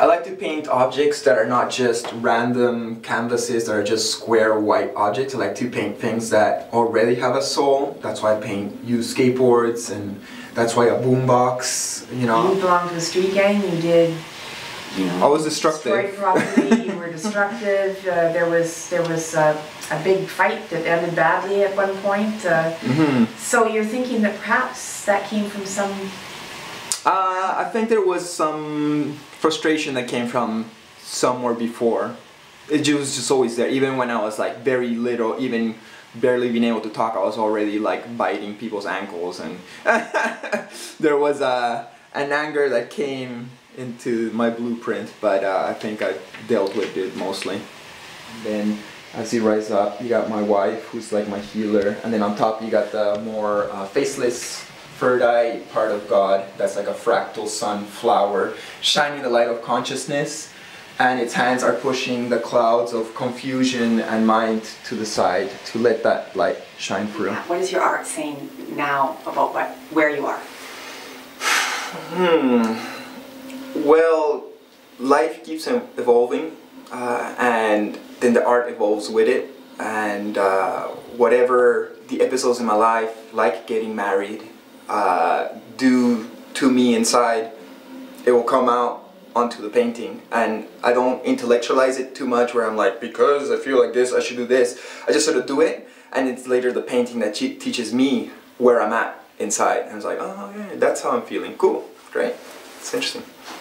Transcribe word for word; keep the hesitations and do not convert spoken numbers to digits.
I like to paint objects that are not just random canvases that are just square white objects. I like to paint things that already have a soul. That's why I paint used skateboards, and that's why a boombox, you know. You belong to a street gang, you did, you know. I was destructive. Destroyed property, you were destructive. Uh, there was, there was uh, a big fight that ended badly at one point. Uh, mm-hmm. So you're thinking that perhaps that came from some... Uh, I think there was some... frustration that came from somewhere before. It was just always there. Even when I was like very little, even barely being able to talk, I was already like biting people's ankles, and there was a an anger that came into my blueprint. But uh, I think I dealt with it mostly. And then as you rise up, you got my wife, who's like my healer, and then on top you got the more uh, faceless, Fertile part of God, that's like a fractal sun flower, shining the light of consciousness, and its hands are pushing the clouds of confusion and mind to the side to let that light shine through. What is your art saying now about what, where you are? Hmm. Well, life keeps evolving, uh, and then the art evolves with it, and uh, whatever the episodes in my life, like getting married, Uh, do to me inside, it will come out onto the painting, and I don't intellectualize it too much where I'm like, because I feel like this, I should do this. I just sort of do it, and it's later the painting that teaches me where I'm at inside, and it's like, oh yeah, that's how I'm feeling, cool, great, it's interesting.